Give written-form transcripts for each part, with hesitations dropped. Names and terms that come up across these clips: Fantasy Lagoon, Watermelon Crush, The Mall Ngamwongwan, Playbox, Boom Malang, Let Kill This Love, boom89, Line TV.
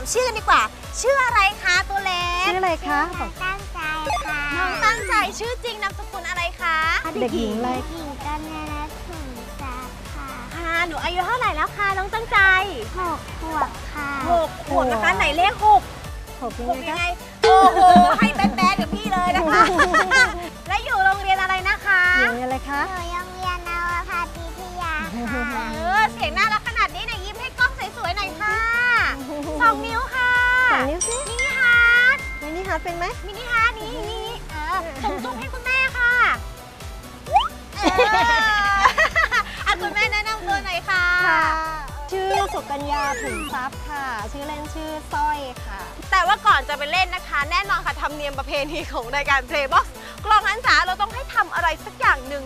ามชื่อกันดีกว่าชื่ออะไรคะตัวเล็กชื่ออะไรคะตั้งใจค่ะน้องตั้งใจชื่อจริงนามสกุลอะไรคะเด็กหญิงเลยหญิงกัญญาลักษณ์ขุนทรัพย์ค่ะค่ะหนูอายุเท่าไหร่แล้วคะน้องตั้งใจ6 ขวบค่ะ6 ขวบนะคะไหนเลข6ยังไงโอ้โหให้แบ๊ดๆกับพี่เลยนะคะและอยู่โรงเรียนอะไรนะคะโรงเรียนอะไรคะโรงเรียนนวภาพิทยาค่ะเสียงน่ารักขนาดนี้ไหนยิ้มให้กล้องสวยๆหน่อยค่ะ2 นิ้วค่ะ2 นิ้วสิมินิฮาร์ดเป็นไหมมินิฮาร์ดนี่ส่งจุ๊บให้คุณแม่ค่ะอ่ะคุณแม่แนะนำตัวหน่อยค่ะชื่อสุกัญญาขุนทรัพย์ค่ะชื่อเล่นชื่อสร้อยค่ะแต่ว่าก่อนจะไปเล่นนะคะแน่นอนค่ะธรรมเนียมประเพณีของรายการ Playbox กลองหันษาเราต้องให้ทำอะไรสักอย่างหนึ่ง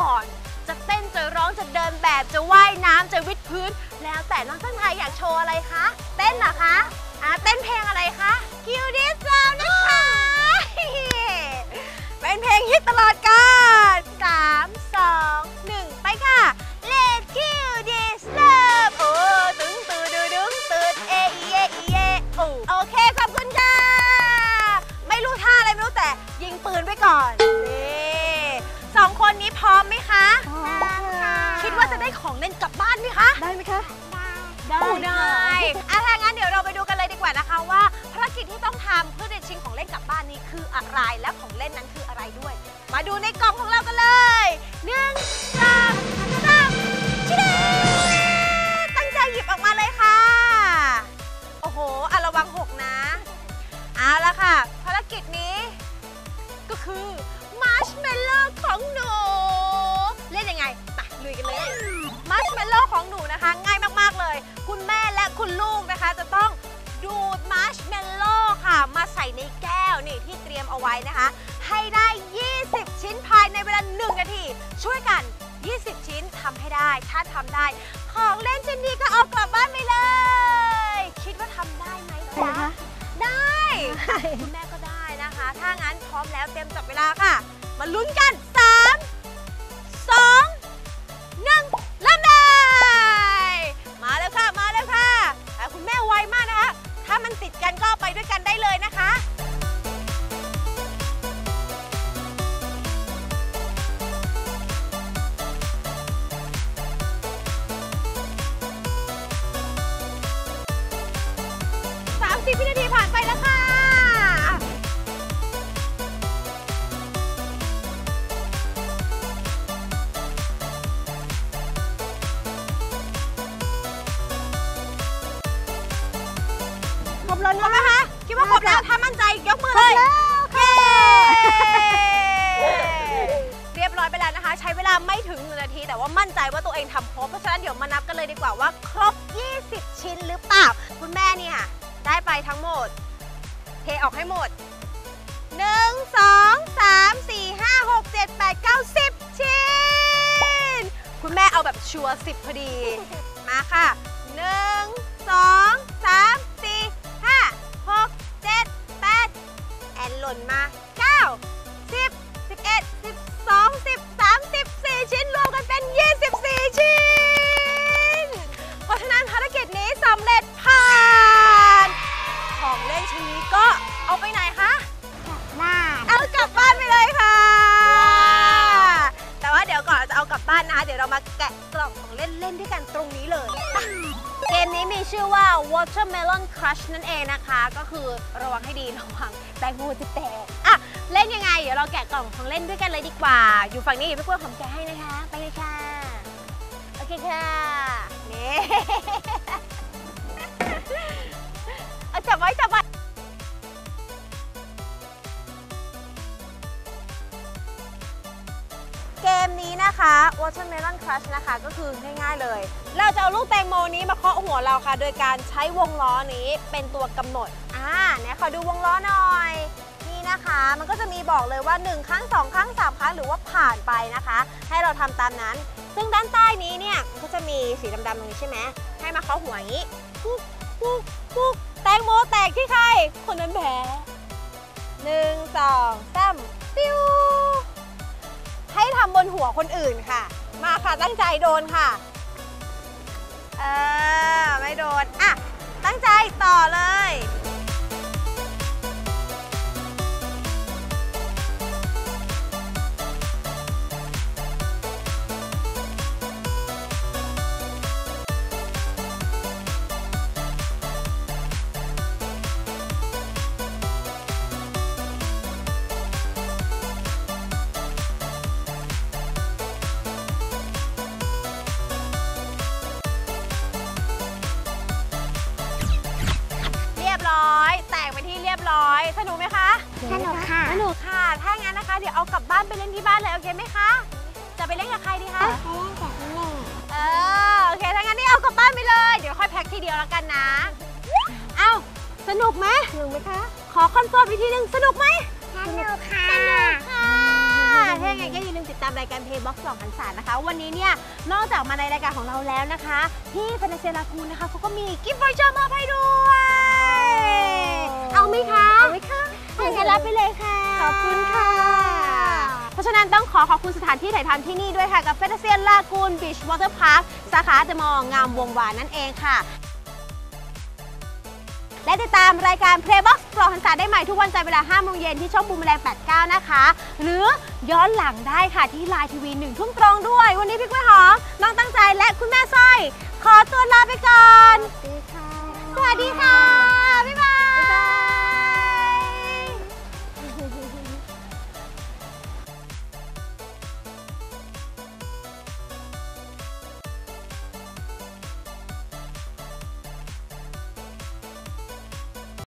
ก่อนจะเต้นจะร้องจะเดินแบบจะว่ายน้ำจะวิดพื้นแล้วแต่น้องตั้งใจอยากโชว์อะไรคะเต้นเหรอคะเต้นเพลงอะไรคะคิวดิสซาวนะคะเป็นเพลงฮิตตลอดกาล3 2 1ไปค่ะ Let Kill This Love โอ้ตึงตืดดึงตืดเอเยเยโอเคขอบคุณค่ะไม่รู้ท่าอะไรไม่รู้แต่ยิงปืนไว้ก่อน2 คนนี้พร้อมไหมคะพร้อมค่ะคิดว่าจะได้ของเล่นกลับบ้านไหมคะได้ไหมคะได้ถ้างั้นเดี๋ยวเราไปดูกันเลยดีกว่านะคะว่าภารกิจที่ต้องทำเพื่อได้ชิงของเล่นกลับบ้านนี้คืออะไรและของเล่นนั้นคืออะไรด้วยมาดูในกล่องของเรากันเลย1 2 3ชิ้นตั้งใจหยิบออกมาเลยค่ะโอ้โหระวังหกนะเอาละค่ะภารกิจนี้ก็คือมาร์ชเมลโล่ของหนูเล่นยังไงไปลุยกันเลยมาร์ชเมลโล่ของหนูนะคะง่ายมากๆเลยคุณแม่และคุณลูกนะคะจะต้องดูดมาร์ชเมลโล่ค่ะมาใส่ในแก้วนี่ที่เตรียมเอาไว้นะคะให้ได้20ชิ้นภายในเวลา1 นาทีช่วยกัน20ชิ้นทำให้ได้ถ้าทำได้ของเล่นชิ้นนี้ก็เอากลับบ้านไปเลยคิดว่าทำได้ไหมคะได้คุณแม่ก็ได้นะคะถ้างั้นพร้อมแล้วเตรียมจับเวลาค่ะมาลุ้นกัน3 2 1เริ่มได้มาแล้วค่ะคุณแม่ไวมากนะคะถ้ามันติดกันก็ไปด้วยกันได้เลยนะคะ30 วินาทีผ่านไปแล้วค่ะครบแล้วนะคะคิดว่าครบแล้วถ้ามั่นใจยกมือเลยเรียบร้อยไปแล้วนะคะใช้เวลาไม่ถึง1 นาทีแต่ว่ามั่นใจว่าตัวเองทำครบเพราะฉะนั้นเดี๋ยวมานับกันเลยดีกว่าว่าครบ20ชิ้นหรือเปล่าคุณแม่เนี่ยได้ไปทั้งหมดเทออกให้หมด1 2 3 4 5 6 7 8 9 10ชิ้นคุณแม่เอาแบบชัวร์10พอดีมาค่ะ1 2 3 4 5 6 7 8แอนหล่นมา9 10 11 12 13 14ชิ้นรวมกันเป็น24ชิ้นเพราะฉะนั้นภารกิจนี้สำเร็จผ่านของเล่นชิ้นนี้ก็เอาไปไหนคะกลับบ้านเอากลับบ้านไปเลยค่ะแต่ว่าเดี๋ยวก่อนจะเอากลับบ้านนะคะเดี๋ยวเรามาแกะกล่องของเล่นด้วยกันตรงนี้เลยเกมนี้มีชื่อว่า Watermelon Crush นั่นเองนะคะก็คือระวังให้ดีระวังแตงโมจะแตกอะเล่นยังไงเดี๋ยวเราแกะกล่องของเล่นด้วยกันเลยดีกว่าอยู่ฝั่งนี้พี่กล้วยผมแกะให้นะคะไปเลยค่ะโอเคค่ะนี่เอาจับไว้เกมนี้นะคะ Watermelon Crush นะคะก็คือง่ายๆเลยเราจะเอาลูกแตงโมนี้มาเคาะหัวเราค่ะโดยการใช้วงล้อนี้เป็นตัวกำหนดเนี่ยขอดูวงล้อหน่อยนี่นะคะมันก็จะมีบอกเลยว่า1 ครั้ง 2 ครั้ง 3 ครั้งหรือว่าผ่านไปนะคะให้เราทำตามนั้นซึ่งด้านใต้นี้เนี่ยมันก็จะมีสีดำๆตรงนี้ใช่ไหมให้มาเคาะหัวอย่างนี้ปุ๊กปุ๊กปุ๊กแตงโมแตกที่ใครคนนั้นแพ้1 2 3ปิ้วให้ทำบนหัวคนอื่นค่ะมาค่ะตั้งใจโดนค่ะไม่โดนอ่ะ ตั้งใจต่อเลยสนุกไหมคะสนุกค่ะสนุกค่ะถ้างั้นนะคะเดี๋ยวเอากลับบ้านไปเล่นที่บ้านเลยโอเคไหมคะจะไปเล่นกับใครดีคะไปเล่นกับแม่โอเคถ้างั้นนี่เอากลับบ้านไปเลยเดี๋ยวค่อยแพ็คทีเดียวแล้วกันนะเอาสนุกไหมสนุกไหมคะขอคอนเฟิร์มอีกทีหนึ่งสนุกไหมสนุกค่ะสนุกค่ะถ้าอย่างไรก็อย่าลืมติดตามรายการ Playbox 2023นะคะวันนี้เนี่ยนอกจากมาในรายการของเราแล้วนะคะที่แฟนตาเซียลาคูนนะคะเขาก็มีกิฟต์วอเชอร์มอบให้ด้วยเอาไหมคะเอาไหมคะให้กันรับไปเลยค่ะขอบคุณค่ะเพราะฉะนั้นต้องขอบคุณสถานที่ถ่ายทำที่นี่ด้วยค่ะกับแฟนตาเซียลากูนบีชวอเตอร์พาร์คสาขาเดอะมอลล์งามวงวานนั่นเองค่ะและติดตามรายการ Playbox 2023ได้ใหม่ทุกวันจันทร์เวลา 5 โมงเย็นที่ช่องบูมแมลง 89 นะคะหรือย้อนหลังได้ค่ะที่ไลน์ทีวี 1 ทุ่มตรงด้วยวันนี้พี่กล้วยหอมน้องตั้งใจและคุณแม่สร้อยขอตัว